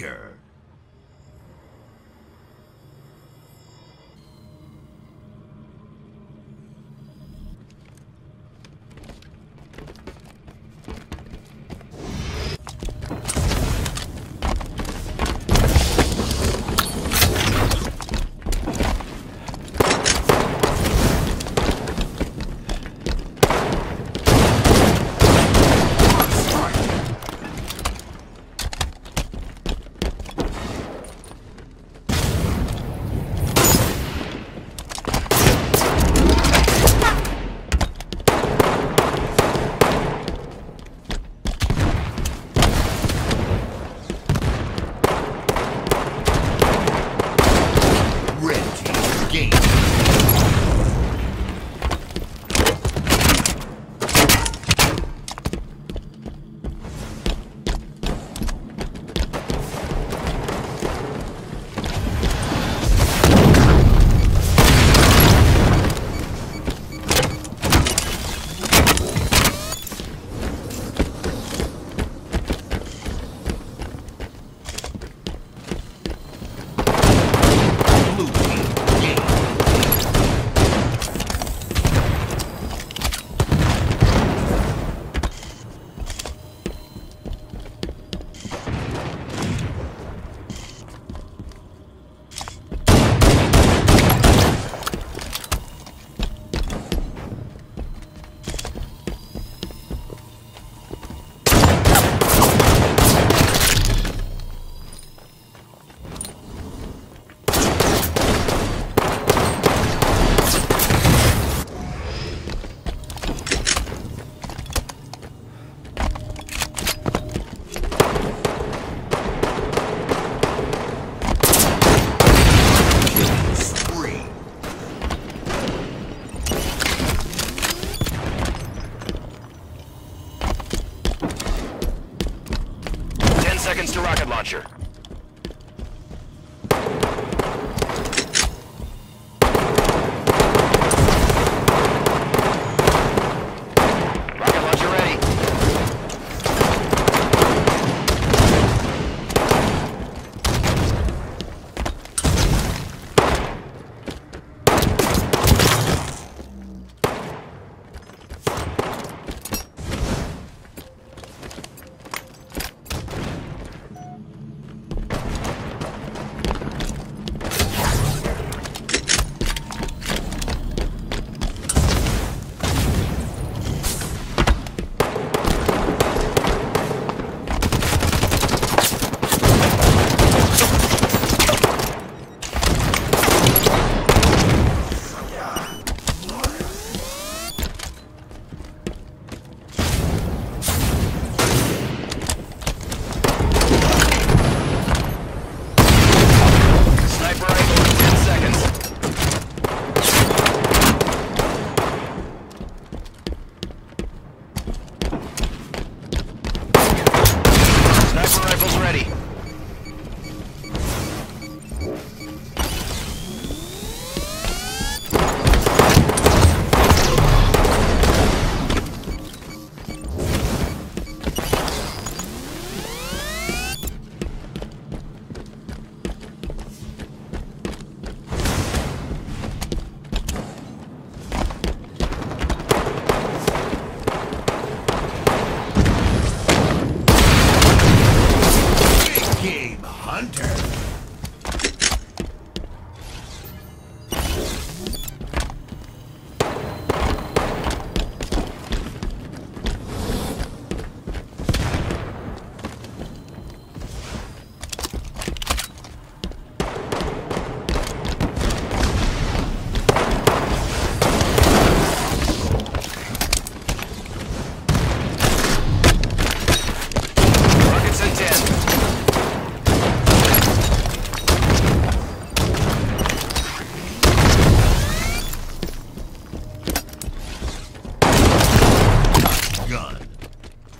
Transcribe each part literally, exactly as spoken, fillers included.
clear. Seconds to rocket launcher.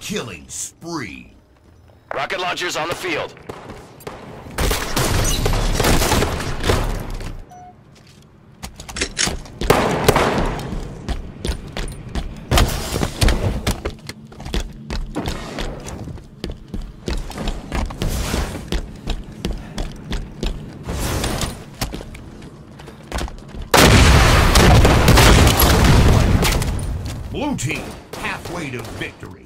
Killing spree. Rocket launchers on the field. Blue team, halfway to victory.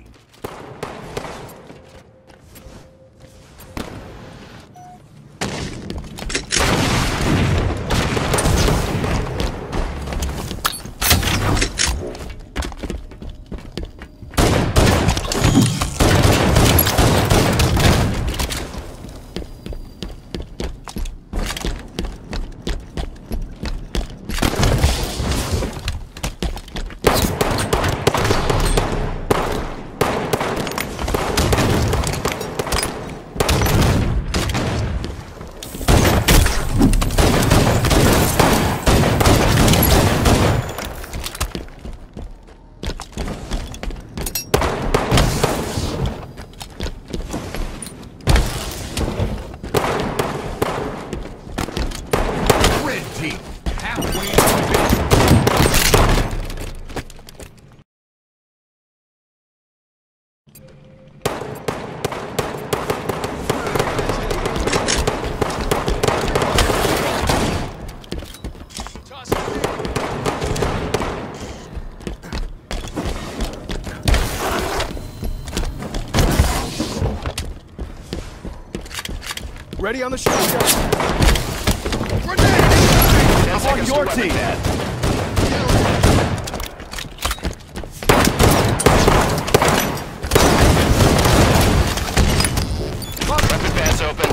Ready on the shotgun. That's on your team. Weapon pass open.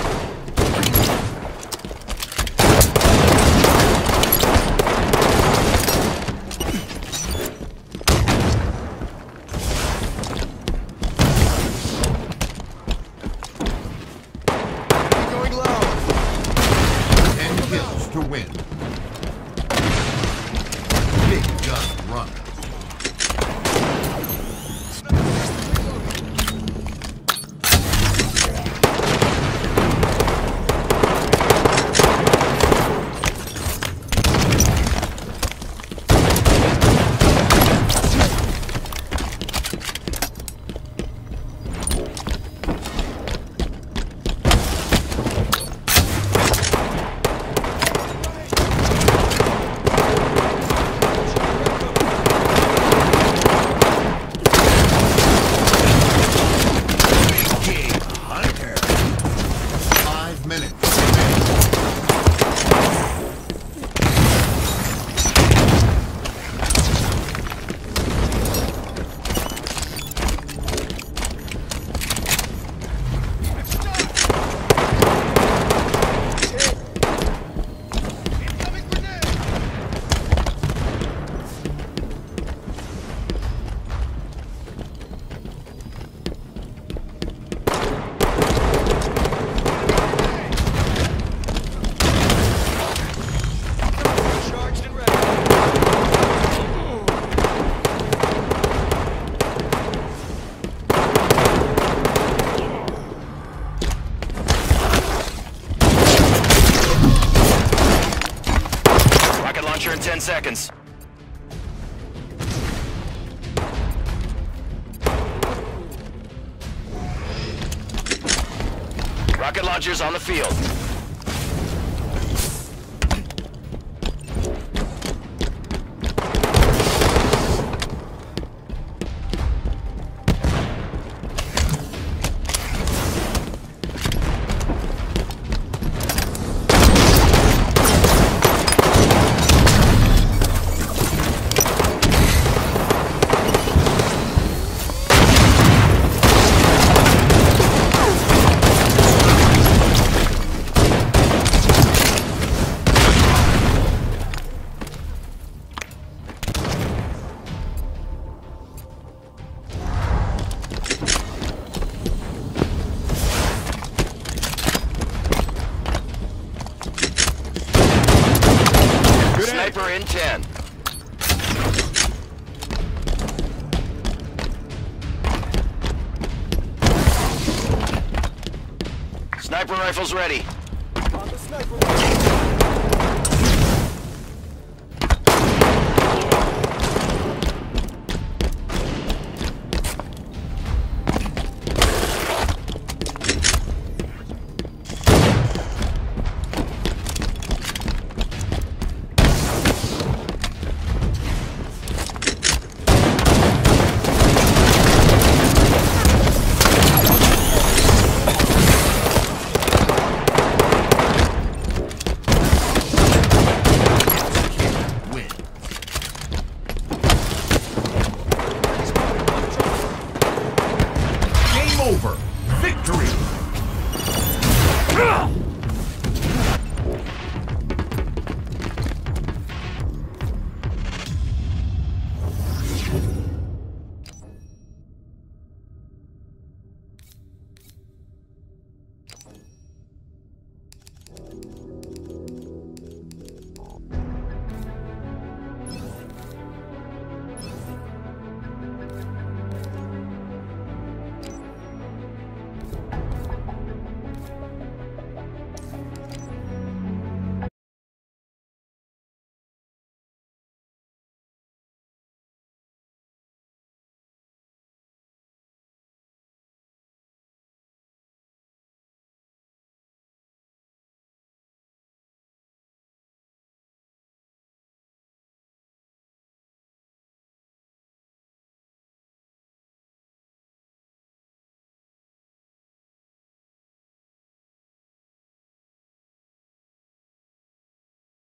Seconds. Rocket launchers on the field. Sniper rifles ready. On the sniper rifle.